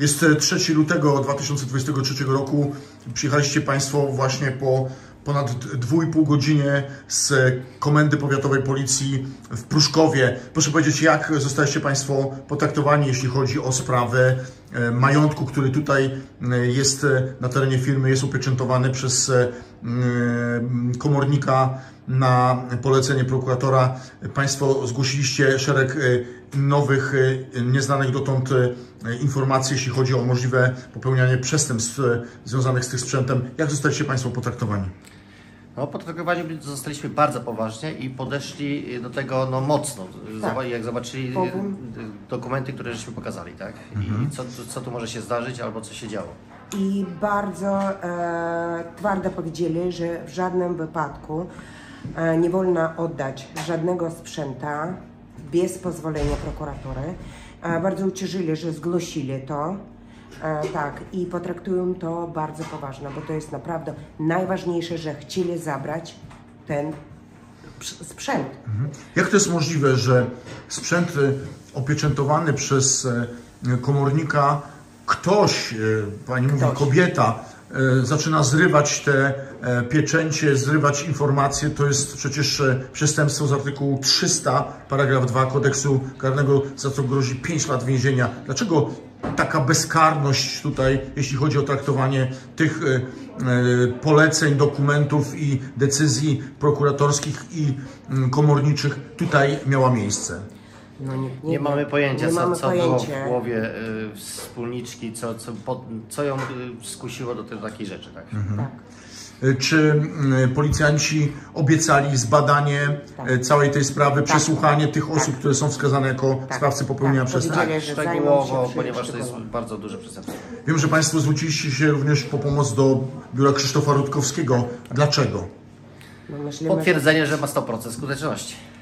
Jest 3 lutego 2023 roku. Przyjechaliście Państwo właśnie po ponad 2,5 godzinie z Komendy Powiatowej Policji w Pruszkowie. Proszę powiedzieć, jak zostaliście Państwo potraktowani, jeśli chodzi o sprawę majątku, który tutaj jest na terenie firmy, jest upieczętowany przez komornika na polecenie prokuratora. Państwo zgłosiliście szereg nowych, nieznanych dotąd informacji, jeśli chodzi o możliwe popełnianie przestępstw związanych z tym sprzętem. Jak zostaliście Państwo potraktowani? No, potraktowani zostaliśmy bardzo poważnie i podeszli do tego no, mocno, tak. Jak zobaczyli dokumenty, które żeśmy pokazali, tak? Mhm. I co tu może się zdarzyć albo co się działo. I bardzo twardo powiedzieli, że w żadnym wypadku nie wolno oddać żadnego sprzęta bez pozwolenia prokuratury. Bardzo ucieszyli, że zgłosili to. Tak, i potraktują to bardzo poważnie, bo to jest naprawdę najważniejsze, że chcieli zabrać ten sprzęt. Mhm. Jak to jest możliwe, że sprzęt opieczętowany przez komornika, ktoś, pani mówi, kobieta, zaczyna zrywać te pieczęcie, zrywać informacje, to jest przecież przestępstwo z artykułu 300 paragraf 2 kodeksu karnego, za co grozi 5 lat więzienia. Dlaczego taka bezkarność tutaj, jeśli chodzi o traktowanie tych poleceń, dokumentów i decyzji prokuratorskich i komorniczych tutaj miała miejsce? No nie mamy pojęcia, co było w głowie wspólniczki, co ją skusiło do takiej rzeczy. Tak? Mhm. Tak. Czy policjanci obiecali zbadanie całej tej sprawy, przesłuchanie tych osób, które są wskazane jako sprawcy popełnienia przestępstwa? Tak, szczegółowo, ponieważ to jest bardzo duże przestępstwo. Wiem, że Państwo zwróciliście się również po pomoc do biura Krzysztofa Rutkowskiego. Dlaczego? Potwierdzenie, że ma 100% skuteczności.